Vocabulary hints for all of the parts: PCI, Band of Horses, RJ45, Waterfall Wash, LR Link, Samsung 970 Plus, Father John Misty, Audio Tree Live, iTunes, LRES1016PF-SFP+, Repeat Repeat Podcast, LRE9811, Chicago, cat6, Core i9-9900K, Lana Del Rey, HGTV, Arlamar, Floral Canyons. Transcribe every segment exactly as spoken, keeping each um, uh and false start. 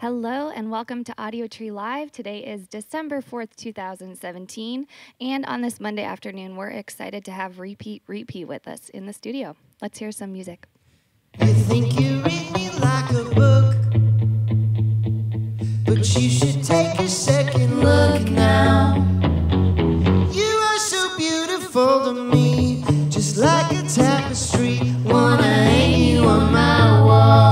Hello and welcome to Audio Tree Live. Today is December fourth, two thousand seventeen, and on this Monday afternoon, we're excited to have Repeat Repeat with us in the studio. Let's hear some music. You think you read me like a book, but you should take a second look now. You are so beautiful to me, just like a tapestry. Wanna hang you on my wall.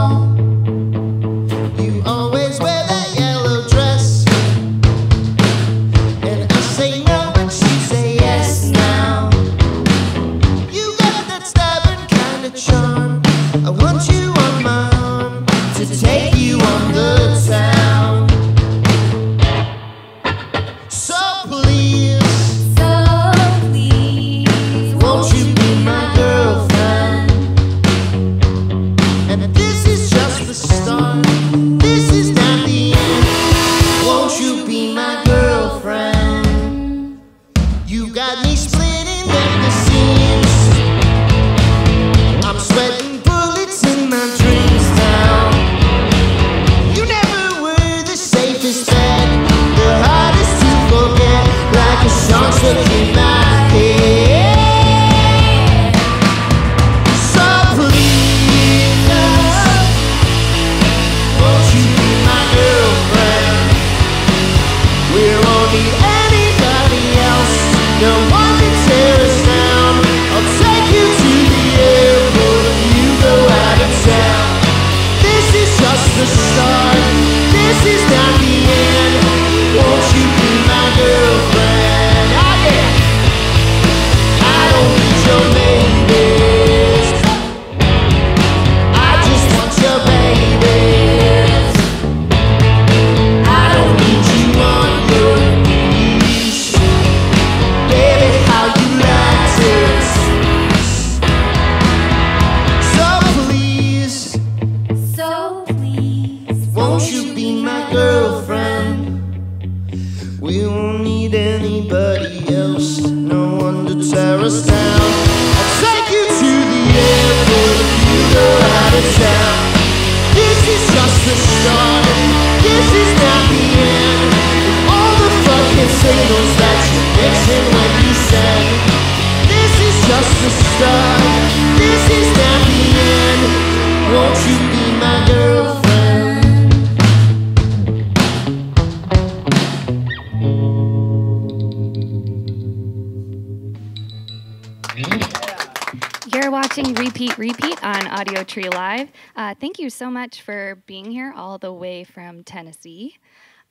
Tree Live. Uh, thank you so much for being here all the way from Tennessee.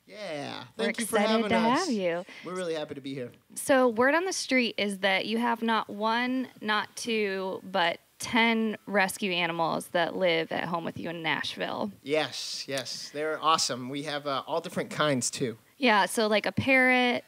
Yeah, thank you for having us. We're excited to have you. We're really happy to be here. So word on the street is that you have not one, not two, but ten rescue animals that live at home with you in Nashville. Yes, yes. They're awesome. We have uh, all different kinds too. Yeah, so like a parrot.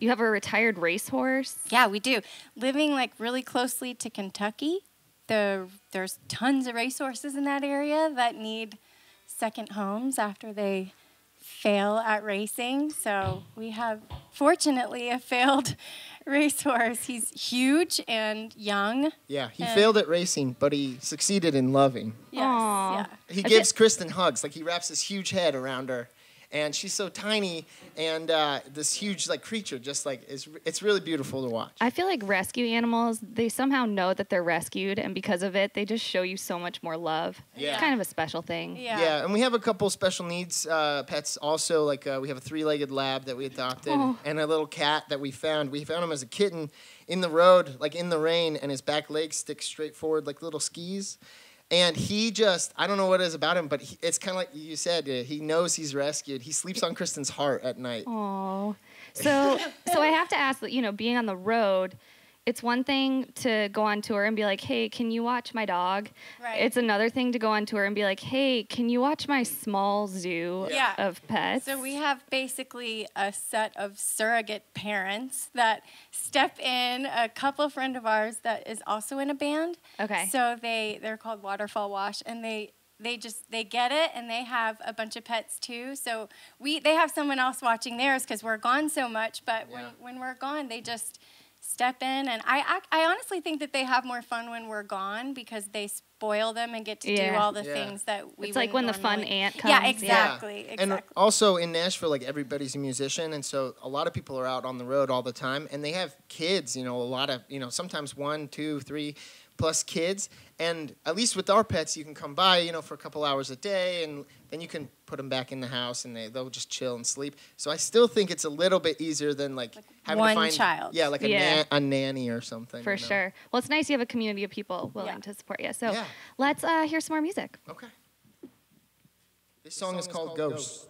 You have a retired racehorse. Yeah, we do. Living like really closely to Kentucky. The, there's tons of racehorses in that area that need second homes after they fail at racing. So we have, fortunately, a failed racehorse. He's huge and young. Yeah, he failed at racing, but he succeeded in loving. Yes, yeah. He okay. gives Kristen hugs. Like, he wraps his huge head around her. And she's so tiny, and uh, this huge like creature just like is it's really beautiful to watch. I feel like rescue animals, they somehow know that they're rescued, and because of it, they just show you so much more love. Yeah, it's kind of a special thing. Yeah, yeah. And we have a couple special needs uh, pets also. Like uh, we have a three-legged lab that we adopted, oh. and a little cat that we found. We found him as a kitten in the road, like in the rain, and his back legs stick straight forward like little skis. And he just, I don't know what it is about him, but he, it's kind of like you said, uh, he knows he's rescued. He sleeps on Kristen's heart at night. Aww. So, so I have to ask, that, you know, being on the road, it's one thing to go on tour and be like, hey, can you watch my dog? Right. It's another thing to go on tour and be like, hey, can you watch my small zoo yeah. of pets? So we have basically a set of surrogate parents that step in, a couple friend of ours that is also in a band. Okay. So they, they're called Waterfall Wash, and they... They just, they get it, and they have a bunch of pets, too. So we they have someone else watching theirs because we're gone so much. But yeah. when, when we're gone, they just step in. And I, I, I honestly think that they have more fun when we're gone because they spoil them and get to yeah. do all the yeah. things that we. It's like when normally. the fun aunt comes. Yeah, exactly, yeah. exactly. And also in Nashville, like everybody's a musician, and so a lot of people are out on the road all the time, and they have kids. You know, a lot of you know, sometimes one, two, three. Plus kids, and at least with our pets, you can come by, you know, for a couple hours a day, and then you can put them back in the house, and they they'll just chill and sleep. So I still think it's a little bit easier than like, like having one to find, child, yeah, like a, yeah. na- a nanny or something. For you know? sure. Well, it's nice you have a community of people willing yeah. to support you. So yeah. let's uh, hear some more music. Okay. This song, this song is, is called, called Ghosts. Ghost.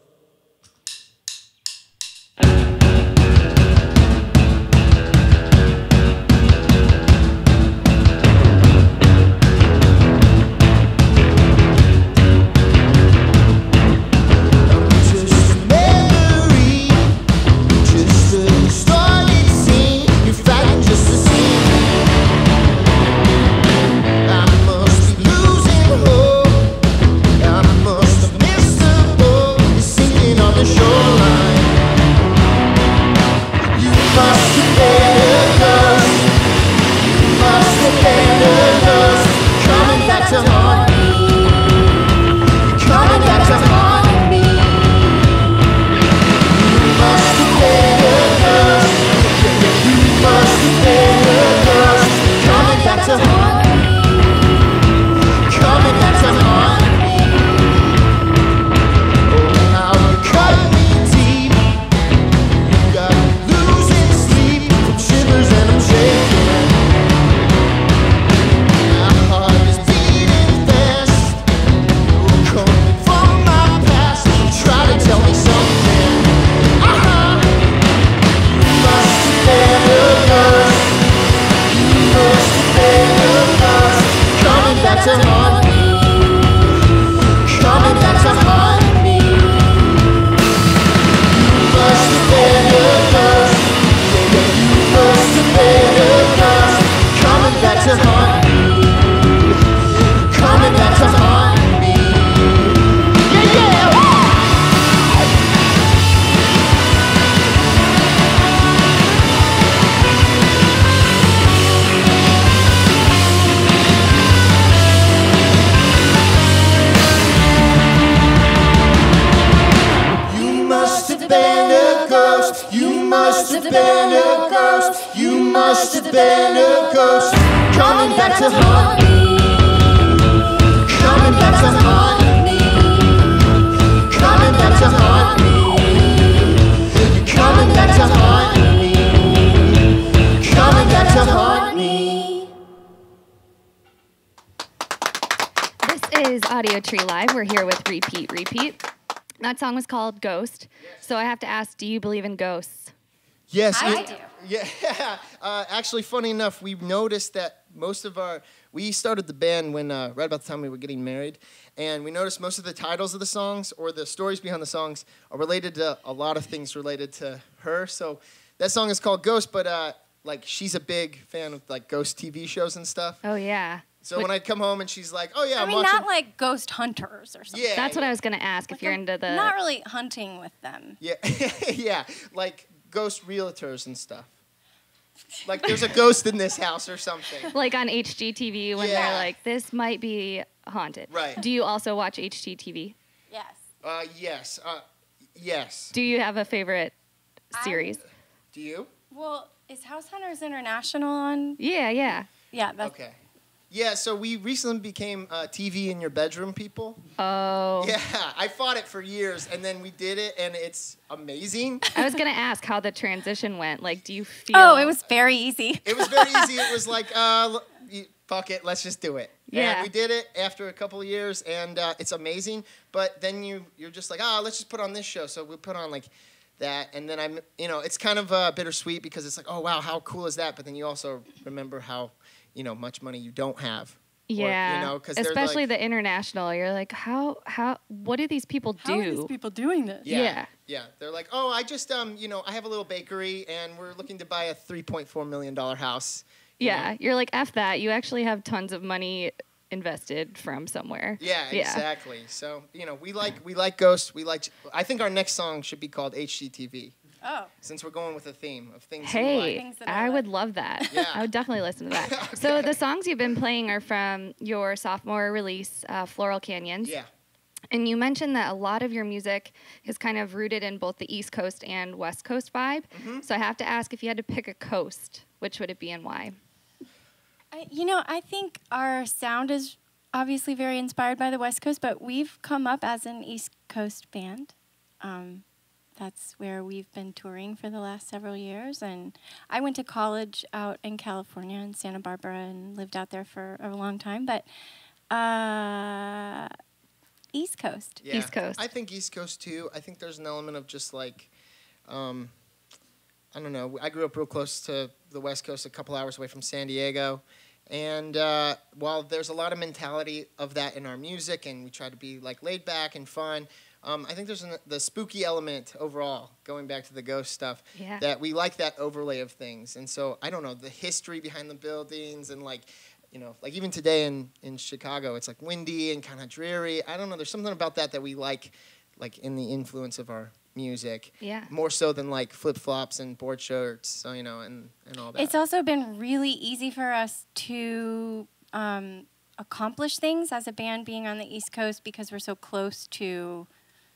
Audio Tree Live. We're here with Repeat Repeat. That song was called Ghost. So I have to ask, do you believe in ghosts? Yes. I do. Yeah. Uh, actually, funny enough, we noticed that most of our... We started the band when uh, right about the time we were getting married, and we noticed most of the titles of the songs or the stories behind the songs are related to a lot of things related to her. So that song is called Ghost, but uh, like she's a big fan of like ghost T V shows and stuff. Oh, yeah. So Would, when I come home and she's like, oh, yeah, I I'm mean, watching. not like ghost hunters or something. Yeah, That's yeah. what I was going to ask, like if you're I'm into the... Not really hunting with them. Yeah, yeah, like ghost realtors and stuff. Like there's a ghost in this house or something. Like on H G T V when yeah. they're like, this might be haunted. Right. Do you also watch H G T V? Yes. Uh, yes. Uh, yes. Do you have a favorite series? I, do you? Well, is House Hunters International on? Yeah, yeah. Yeah, that's... Okay. Yeah, so we recently became uh, T V in your bedroom people. Oh. Yeah, I fought it for years, and then we did it, and it's amazing. I was going to ask how the transition went. Like, do you feel... Oh, it was very easy. It was very easy. It was like, uh, fuck it, let's just do it. Yeah. And we did it after a couple of years, and uh, it's amazing. But then you, you're just like, ah, oh, let's just put on this show. So we'll put on, like... that, and then I'm, you know, it's kind of uh, bittersweet because it's like, oh, wow, how cool is that? But then you also remember how, you know, much money you don't have. Yeah. Or, you know, 'cause especially like, the international. You're like, how, how, what do these people do? How are these people doing this? Yeah. Yeah. yeah. They're like, oh, I just, um, you know, I have a little bakery and we're looking to buy a three point four million dollars house. You yeah. know? You're like, F that. You actually have tons of money invested from somewhere. Yeah, yeah, exactly. So, you know, we like we like ghosts. We like I think our next song should be called H G T V. Oh, Oh. Since we're going with a theme of things hey, you like. Hey, I, I like. would love that. Yeah. I would definitely listen to that. Okay. So the songs you've been playing are from your sophomore release, uh, Floral Canyons. Yeah. And you mentioned that a lot of your music is kind of rooted in both the East Coast and West Coast vibe. Mm-hmm. So I have to ask, if you had to pick a coast, which would it be and why? I, you know, I think our sound is obviously very inspired by the West Coast, but we've come up as an East Coast band. Um, that's where we've been touring for the last several years. And I went to college out in California, in Santa Barbara, and lived out there for a long time. But... Uh, East Coast. Yeah. East Coast. I think East Coast, too. I think there's an element of just, like, um, I don't know. I grew up real close to the West Coast, a couple hours away from San Diego. And uh, while there's a lot of mentality of that in our music, and we try to be, like, laid back and fun, um, I think there's an, the spooky element overall, going back to the ghost stuff, yeah. that we like that overlay of things. And so, I don't know, the history behind the buildings and, like, you know, like even today in, in Chicago, it's like windy and kind of dreary. I don't know. There's something about that that we like, like in the influence of our music. Yeah. More so than like flip-flops and board shorts, so, you know, and, and all that. It's also been really easy for us to um, accomplish things as a band being on the East Coast because we're so close to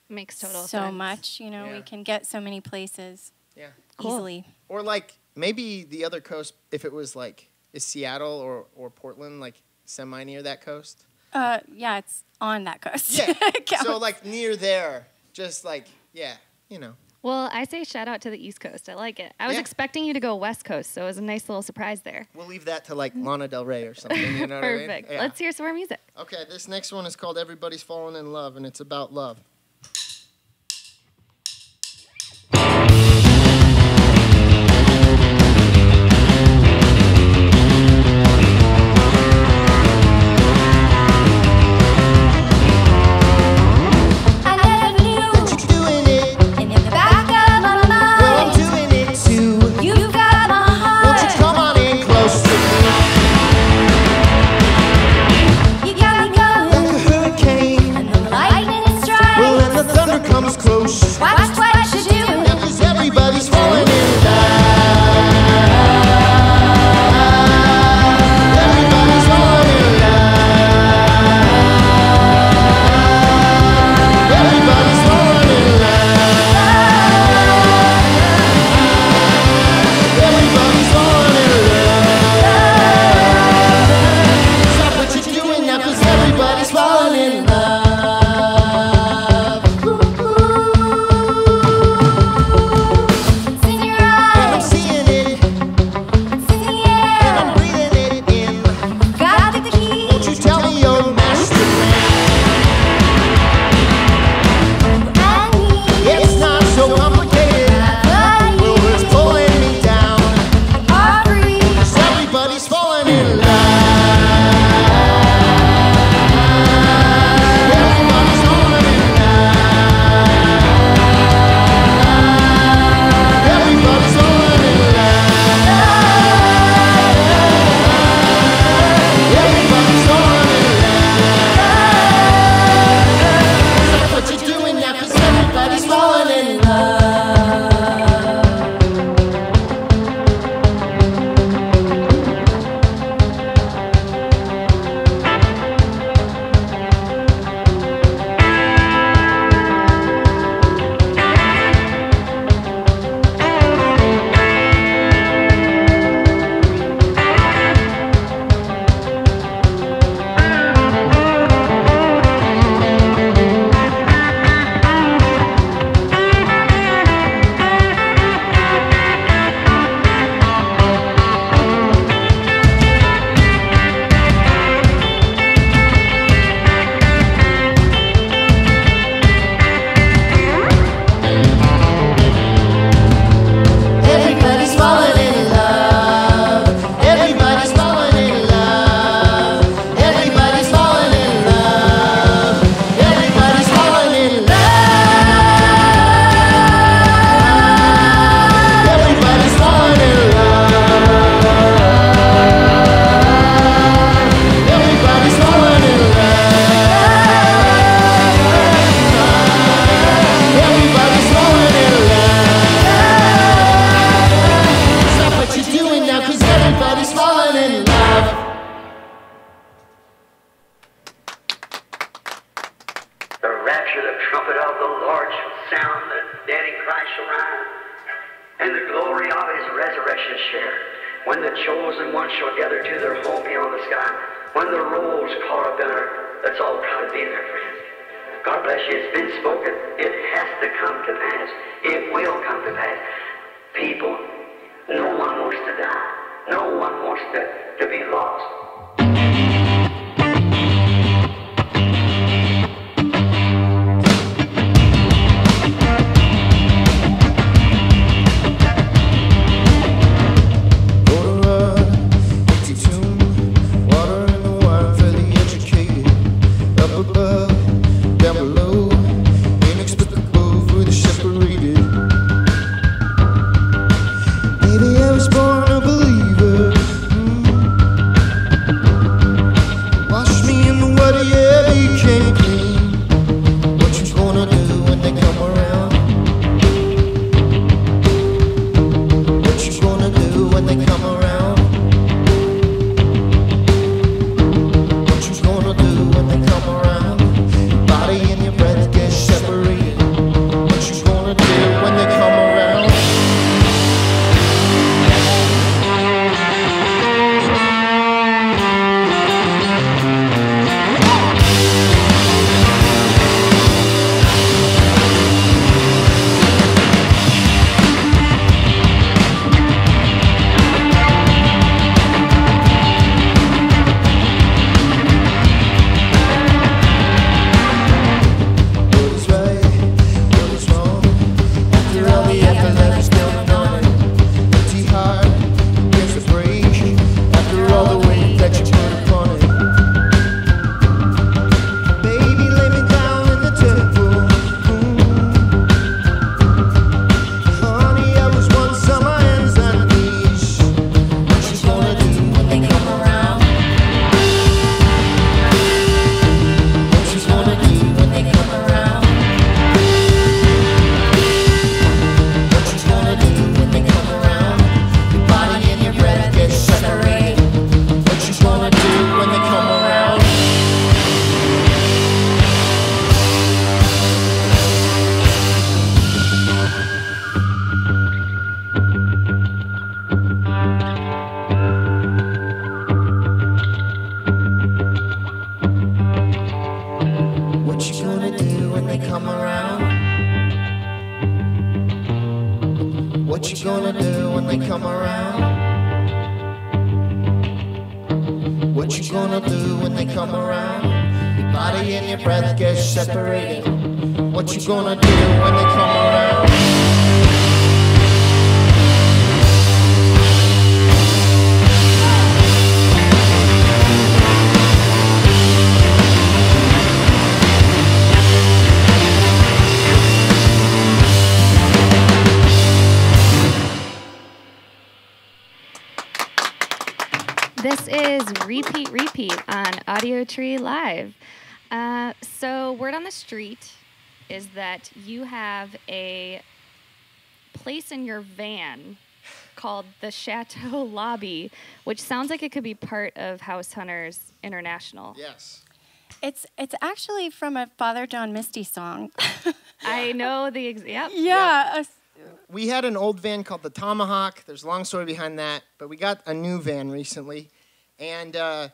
Makes total so sense. much. You know, yeah. we can get so many places yeah. easily. Cool. Or like maybe the other coast, if it was like, is Seattle or, or Portland, like, semi near that coast? Uh, yeah, it's on that coast. Yeah, so, like, near there, just, like, yeah, you know. Well, I say shout out to the East Coast. I like it. I was yeah. expecting you to go West Coast, so it was a nice little surprise there. We'll leave that to, like, Lana Del Rey or something, you know what I mean? Perfect. Yeah. Let's hear some more music. Okay, this next one is called Everybody's Falling in Love, and it's about love. Right. rolls in one show, the other two, they're homey on the sky. When the rolls call a gunner, let's all try to be their friend. God bless you. It's been spoken. It has to come to pass. It will come to pass. People, no one wants to die. No one wants to, to be lost. This is Repeat Repeat on Audio Tree Live. Uh, so word on the street is that you have a place in your van called the Chateau Lobby, which sounds like it could be part of House Hunters International. Yes. It's it's actually from a Father John Misty song. Yeah. I know the ex- yep. Yeah. Yep. We had an old van called the Tomahawk. There's a long story behind that, but we got a new van recently, and uh,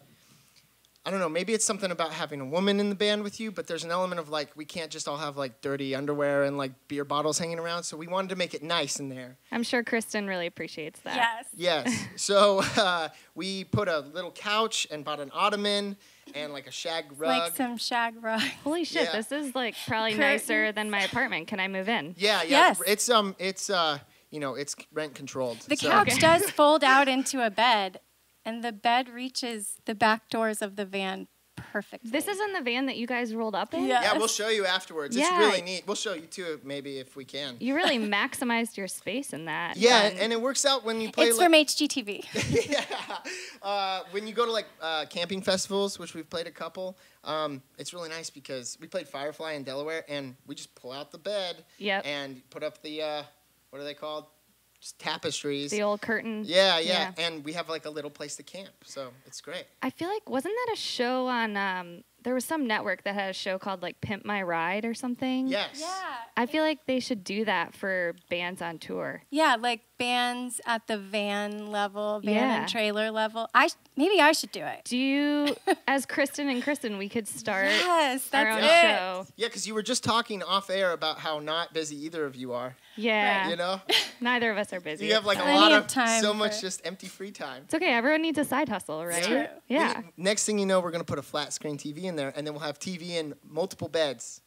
I don't know, maybe it's something about having a woman in the band with you, but there's an element of like, we can't just all have like dirty underwear and like beer bottles hanging around, so we wanted to make it nice in there. I'm sure Kristen really appreciates that. Yes. Yes. So uh, we put a little couch and bought an ottoman and like a shag rug. Like some shag rug. Holy shit, yeah. This is like probably curtains. Nicer than my apartment. Can I move in? Yeah, yeah. Yes. It's um it's uh you know, it's rent controlled. The so. couch okay. does fold out into a bed, and the bed reaches the back doors of the van perfectly. This is in the van that you guys rolled up in? Yes. Yeah, we'll show you afterwards. Yeah. It's really neat. We'll show you too, maybe, if we can. You really maximized your space in that. Yeah, and, and it works out when you play... It's like, from H G T V. Yeah. Uh, when you go to, like, uh, camping festivals, which we've played a couple, um, it's really nice because we played Firefly in Delaware, and we just pull out the bed yep. and put up the, uh, what are they called? Just tapestries. The old curtain. Yeah, yeah, yeah. And we have like a little place to camp, so it's great. I feel like, wasn't that a show on um, there was some network that had a show called like Pimp My Ride or something. Yes. Yeah. I feel like they should do that for bands on tour. Yeah, like bands at the van level, van yeah. and trailer level. I sh- maybe I should do it. Do you, as Kristen and Kristen, we could start yes, our own it. show. Yeah, because you were just talking off air about how not busy either of you are. Yeah. Right. You know? Neither of us are busy. You have like a lot of time so much just empty free time. It's okay. Everyone needs a side hustle, right? True. Yeah. We, next thing you know, we're going to put a flat screen T V in there, and then we'll have T V in multiple beds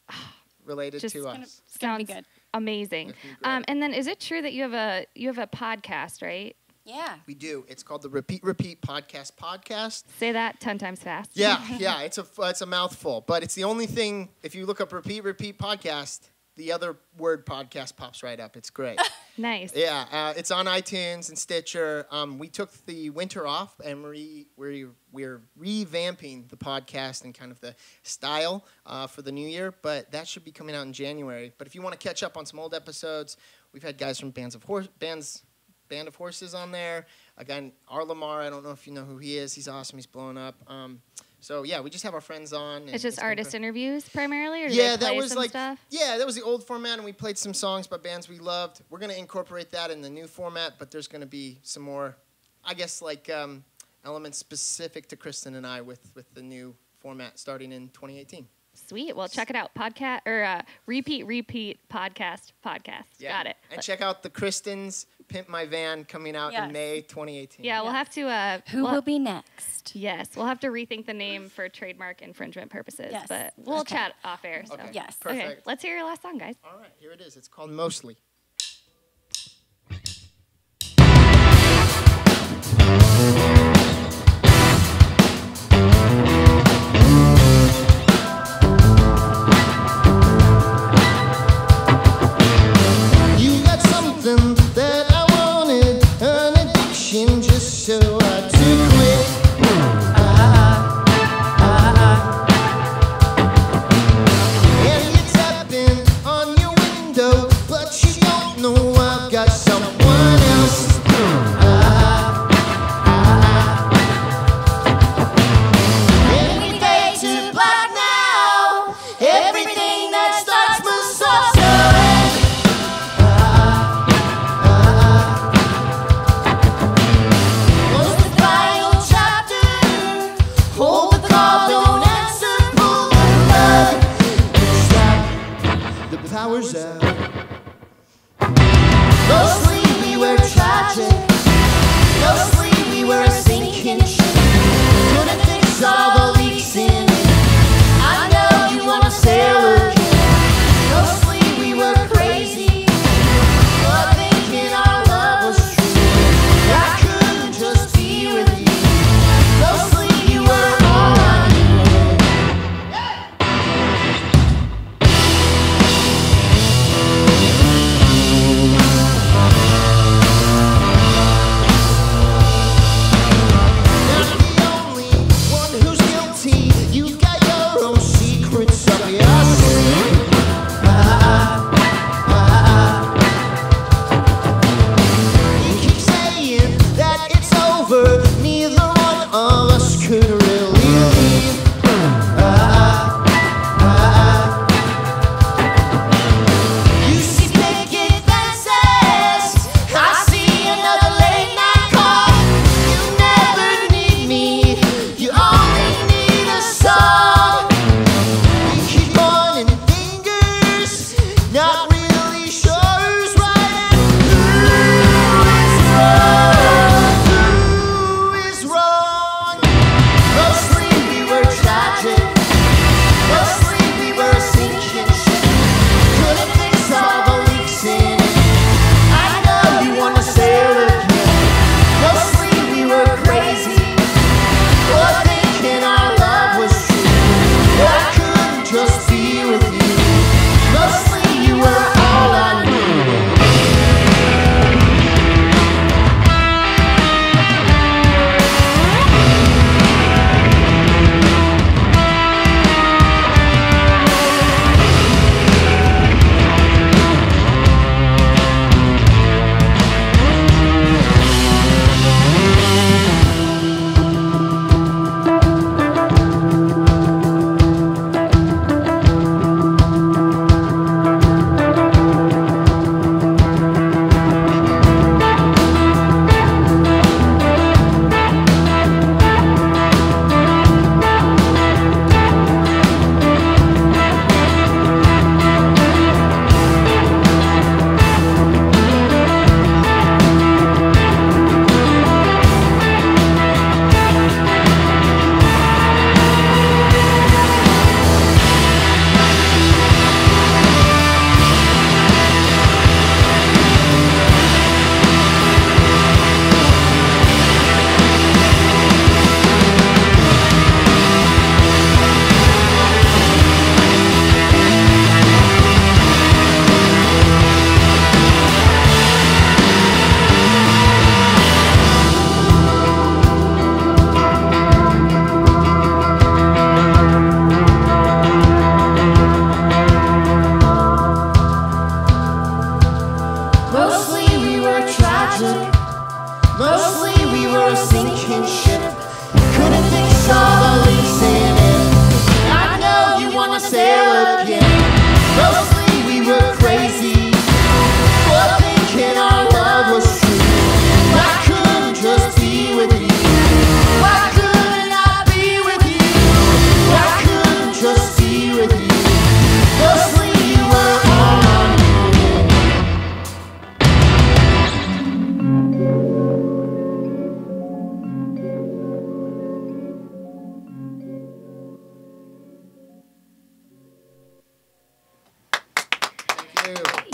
related just to gonna, us. Sounds good. Amazing. Um, and then is it true that you have a you have a podcast, right? Yeah. We do. It's called the Repeat Repeat Podcast podcast. Say that ten times fast. Yeah, yeah. It's a it's a mouthful, but it's the only thing. If you look up Repeat Repeat Podcast, the other word podcast pops right up. It's great. Nice. Yeah, uh, it's on iTunes and Stitcher. Um, we took the winter off, and re, we're, we're revamping the podcast and kind of the style uh, for the new year, but that should be coming out in January. But if you want to catch up on some old episodes, we've had guys from Bands of Horse, Bands, Band of Horses on there. A guy named Arlamar, I don't know if you know who he is. He's awesome. He's blown up. Um, So, yeah, we just have our friends on. And it's just it's artist interviews primarily? Or yeah, that was like, stuff? yeah, that was the old format, and we played some songs by bands we loved. We're going to incorporate that in the new format, but there's going to be some more, I guess, like um, elements specific to Kristen and I with, with the new format starting in twenty eighteen. Sweet. Well, check it out. Podcast or uh, Repeat Repeat Podcast Podcast. Yeah. Got it. And Let's. check out the Kristen's Pimp My Van coming out yes. in May twenty eighteen. Yeah, yeah, we'll have to. Uh, Who we'll will be next? Yes, we'll have to rethink the name for trademark infringement purposes. Yes. But we'll okay. chat off air. So. Okay. Yes. Perfect. Okay. Let's hear your last song, guys. All right. Here it is. It's called Mostly.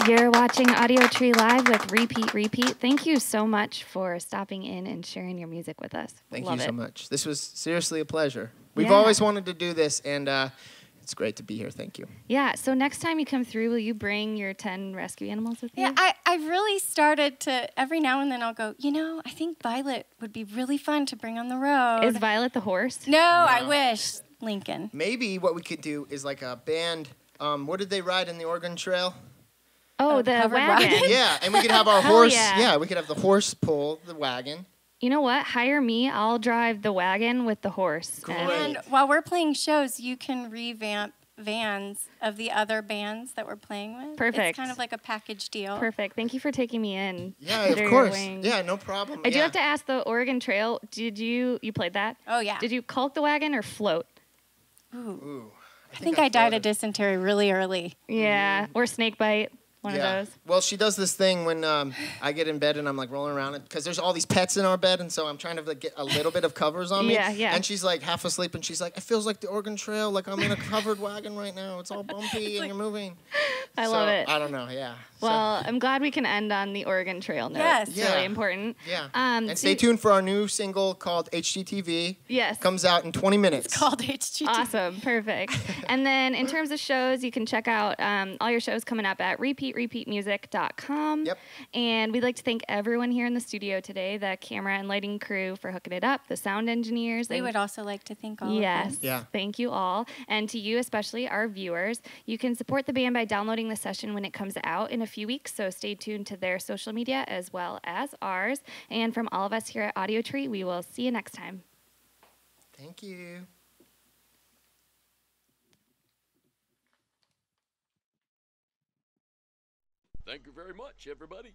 You're watching Audio Tree Live with Repeat Repeat. Thank you so much for stopping in and sharing your music with us. Thank Love you it. so much. This was seriously a pleasure. We've yeah. always wanted to do this, and uh, it's great to be here. Thank you. Yeah, so next time you come through, will you bring your ten rescue animals with you? Yeah, I, I've really started to, every now and then I'll go, you know, I think Violet would be really fun to bring on the road. Is Violet the horse? No, no. I wish. Lincoln. Maybe what we could do is like a band. Um, what did they ride in the Oregon Trail? Oh, the wagon. wagon. Yeah, and we could have our horse. Yeah. yeah, we could have the horse pull the wagon. You know what? Hire me. I'll drive the wagon with the horse. Great. And while we're playing shows, you can revamp vans of the other bands that we're playing with. Perfect. It's kind of like a package deal. Perfect. Thank you for taking me in. Yeah, of course. Yeah, no problem. I yeah. do have to ask the Oregon Trail. Did you, you played that? Oh, yeah. Did you caulk the wagon or float? Ooh. Ooh. I, I think, think I, I died of dysentery really early. Yeah, mm. or snake bite. One yeah. of those. Well, she does this thing when um, I get in bed and I'm like rolling around because there's all these pets in our bed, and so I'm trying to like, get a little bit of covers on me. Yeah, yeah. And she's like half asleep, and she's like, "It feels like the Oregon Trail. Like I'm in a covered wagon right now. It's all bumpy it's and like, you're moving." I so, love it. I don't know. Yeah. Well, so. I'm glad we can end on the Oregon Trail note. Yes. It's yeah. really important. Yeah. Um, and stay so tuned for our new single called H G T V. Yes. Comes out in twenty minutes. It's called H G T V. Awesome. Perfect. And then in terms of shows, you can check out um, all your shows coming up at Repeat. repeat repeat music dot com. Yep. And we'd like to thank everyone here in the studio today, the camera and lighting crew for hooking it up, the sound engineers. We would also like to thank all yes, of them. Yeah. Thank you all. And to you, especially our viewers, you can support the band by downloading the session when it comes out in a few weeks, so stay tuned to their social media as well as ours. And from all of us here at Audio Tree, we will see you next time. Thank you. Thank you very much, everybody.